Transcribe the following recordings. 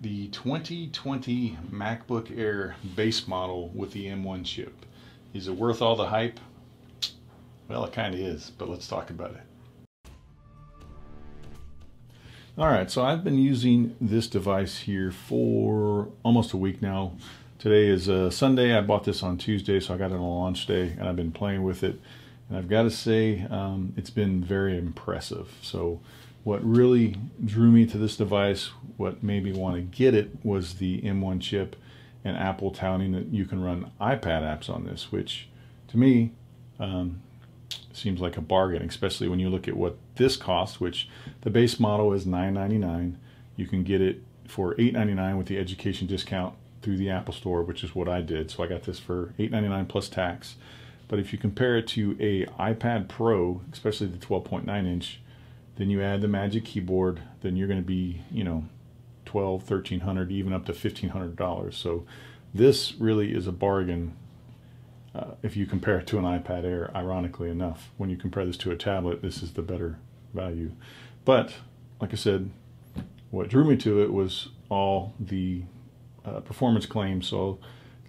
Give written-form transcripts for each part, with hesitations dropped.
the 2020 MacBook Air base model with the M1 chip. Is it worth all the hype? Well, it kind of is, but let's talk about it. All right, so I've been using this device here for almost a week now. Today is Sunday. I bought this on Tuesday, so I got it on launch day, and I've been playing with it. And I've got to say, it's been very impressive. So what really drew me to this device, what made me want to get it, was the M1 chip and Apple touting that you can run iPad apps on this, which to me seems like a bargain, especially when you look at what this costs, which the base model is $9.99. You can get it for $8.99 with the education discount through the Apple Store, which is what I did. So I got this for $8.99 plus tax. But if you compare it to a iPad Pro, especially the 12.9 inch, then you add the Magic Keyboard, then you're going to be, you know, $1,200, $1,300, even up to $1,500. So this really is a bargain if you compare it to an iPad Air, ironically enough. When you compare this to a tablet, this is the better value. But like I said, what drew me to it was all the performance claims. So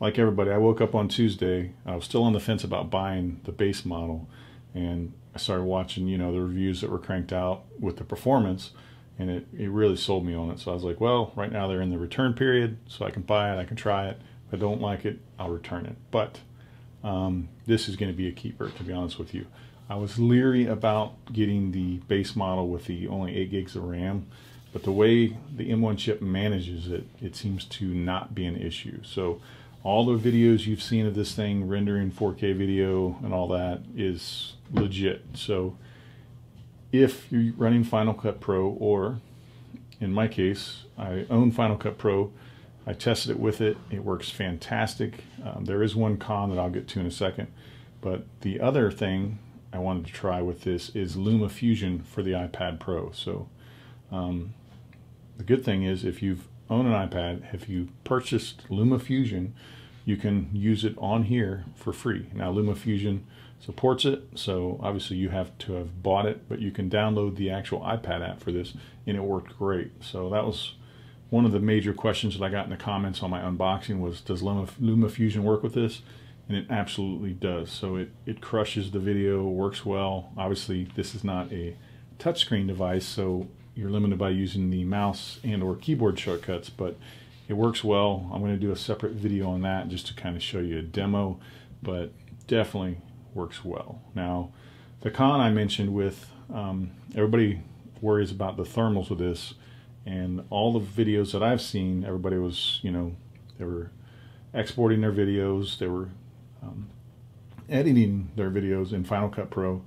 like everybody, I woke up on Tuesday, I was still on the fence about buying the base model, and I started watching, you know, the reviews that were cranked out with the performance, and it really sold me on it. So I was like, well, right now they're in the return period, so I can buy it, I can try it. If I don't like it, I'll return it. But this is going to be a keeper, to be honest with you. I was leery about getting the base model with the only 8 gigs of RAM, but the way the M1 chip manages it, it seems to not be an issue. So all the videos you've seen of this thing rendering 4K video and all that is legit. So if you're running Final Cut Pro, or in my case, I own Final Cut Pro, I tested it with it. It works fantastic. There is one con that I'll get to in a second, but the other thing I wanted to try with this is LumaFusion for the iPad Pro. So the good thing is, if you've owned an iPad, if you purchased LumaFusion, you can use it on here for free. Now LumaFusion supports it, so obviously you have to have bought it, but you can download the actual iPad app for this, and it worked great. So that was one of the major questions that I got in the comments on my unboxing, was does LumaFusion work with this? And it absolutely does. So it crushes the video, works well. Obviously this is not a touchscreen device, so you're limited by using the mouse and or keyboard shortcuts, but it works well. I'm going to do a separate video on that just to kind of show you a demo, but definitely works well. Now, the con I mentioned with, everybody worries about the thermals with this, and all the videos that I've seen, everybody was, you know, they were exporting their videos, they were editing their videos in Final Cut Pro,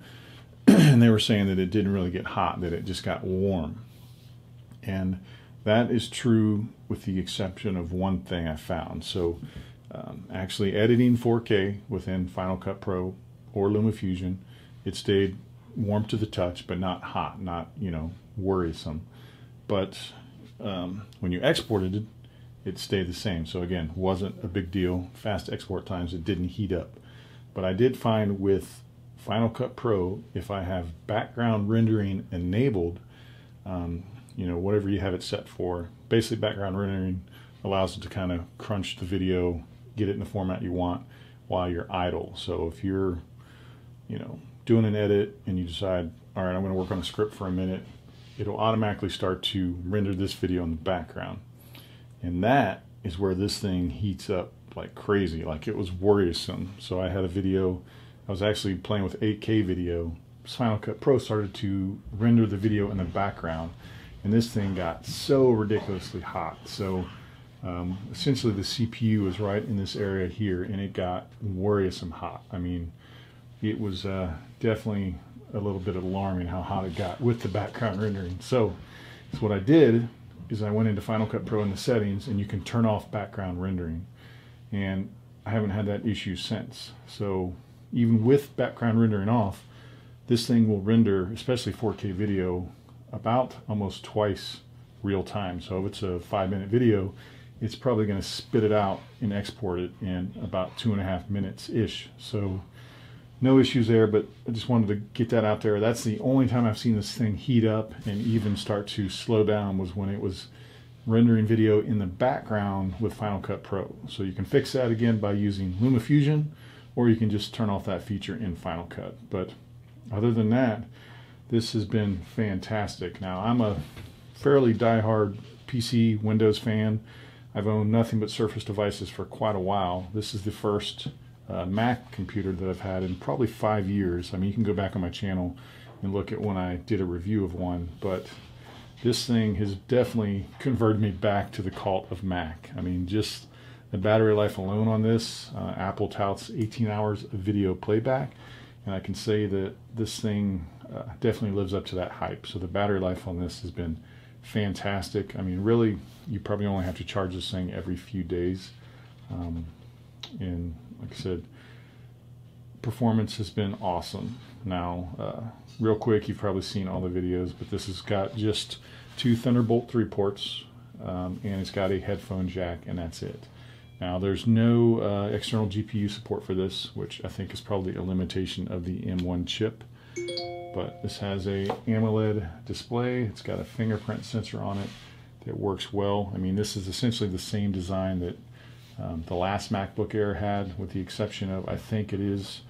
and they were saying that it didn't really get hot, that it just got warm. And that is true with the exception of one thing I found. So actually editing 4K within Final Cut Pro or LumaFusion, it stayed warm to the touch, but not hot, not, you know, worrisome. But when you exported it, it stayed the same. So again, wasn't a big deal. Fast export times, it didn't heat up. But I did find with Final Cut Pro, if I have background rendering enabled, you know, whatever you have it set for, basically background rendering allows it to kind of crunch the video, get it in the format you want while you're idle. So if you're, you know, doing an edit and you decide, all right, I'm going to work on a script for a minute, it'll automatically start to render this video in the background. And that is where this thing heats up like crazy, like it was worrisome. So I had a video, I was actually playing with 8K video, Final Cut Pro started to render the video in the background, and this thing got so ridiculously hot. So essentially the CPU is right in this area here, and it got worrisome hot. I mean, it was definitely a little bit alarming how hot it got with the background rendering. So what I did is I went into Final Cut Pro in the settings, and you can turn off background rendering, and I haven't had that issue since. So even with background rendering off, this thing will render, especially 4K video, about almost twice real time. So if it's a 5-minute video, it's probably going to spit it out and export it in about 2.5 minutes-ish. So no issues there, but I just wanted to get that out there. That's the only time I've seen this thing heat up and even start to slow down, was when it was rendering video in the background with Final Cut Pro. So you can fix that again by using LumaFusion, or you can just turn off that feature in Final Cut. But other than that, this has been fantastic. Now, I'm a fairly diehard PC Windows fan. I've owned nothing but Surface devices for quite a while. This is the first Mac computer that I've had in probably 5 years. I mean, you can go back on my channel and look at when I did a review of one, but this thing has definitely converted me back to the cult of Mac. I mean, just the battery life alone on this, Apple touts 18 hours of video playback, and I can say that this thing definitely lives up to that hype. So the battery life on this has been fantastic. I mean, really, you probably only have to charge this thing every few days. And like I said, performance has been awesome. Now, real quick, you've probably seen all the videos, but this has got just two Thunderbolt 3 ports, and it's got a headphone jack, and that's it. Now, there's no external GPU support for this, which I think is probably a limitation of the M1 chip. But this has a AMOLED display. It's got a fingerprint sensor on it that works well. I mean, this is essentially the same design that the last MacBook Air had, with the exception of, I think it is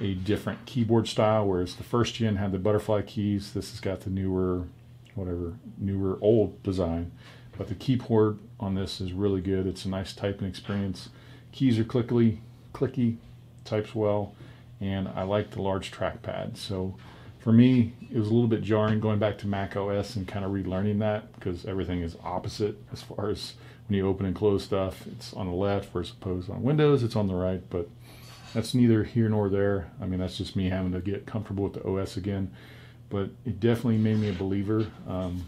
a different keyboard style, whereas the first gen had the butterfly keys. This has got the newer old design. But the keyboard on this is really good. It's a nice typing experience. Keys are clicky, types well, and I like the large trackpad. So for me, it was a little bit jarring going back to Mac OS and kind of relearning that, because everything is opposite as far as when you open and close stuff. It's on the left, whereas opposed on Windows, it's on the right, but that's neither here nor there. I mean, that's just me having to get comfortable with the OS again, but it definitely made me a believer. I'm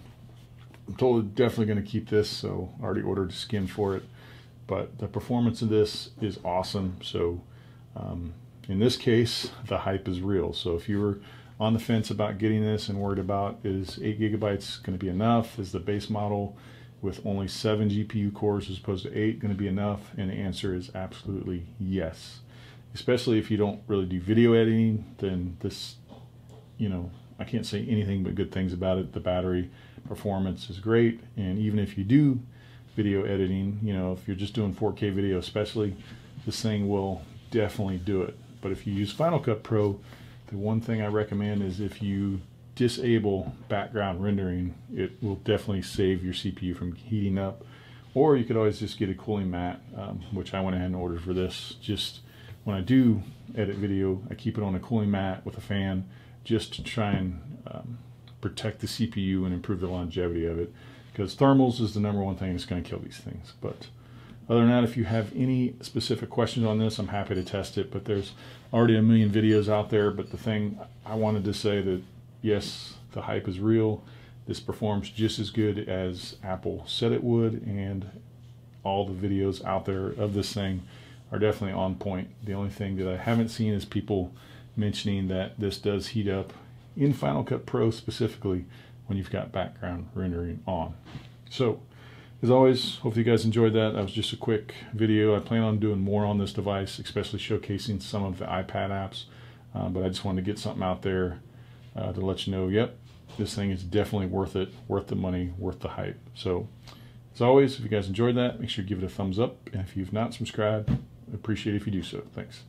totally definitely going to keep this, so I already ordered a skin for it, but the performance of this is awesome. So in this case, the hype is real. So if you were on the fence about getting this and worried about, is 8 gigabytes going to be enough? Is the base model with only 7 GPU cores as opposed to 8 going to be enough? And the answer is absolutely yes. Especially if you don't really do video editing, then this, you know, I can't say anything but good things about it. The battery performance is great, and even if you do video editing, you know, if you're just doing 4K video especially, this thing will definitely do it. But if you use Final Cut Pro, the one thing I recommend is if you disable background rendering, it will definitely save your CPU from heating up. Or you could always just get a cooling mat, which I went ahead and ordered for this. Just when I do edit video, I keep it on a cooling mat with a fan, just to try and protect the CPU and improve the longevity of it, because thermals is the #1 thing that's going to kill these things. But other than that, if you have any specific questions on this, I'm happy to test it, but there's already a million videos out there. But the thing I wanted to say that, yes, the hype is real. This performs just as good as Apple said it would, and all the videos out there of this thing are definitely on point. The only thing that I haven't seen is people mentioning that this does heat up in Final Cut Pro specifically when you've got background rendering on. So as always, hopefully you guys enjoyed that. That was just a quick video. I plan on doing more on this device, especially showcasing some of the iPad apps, but I just wanted to get something out there to let you know, yep, this thing is definitely worth it, worth the money, worth the hype. So as always, if you guys enjoyed that, make sure you give it a thumbs up, and if you've not subscribed, appreciate it if you do so. Thanks.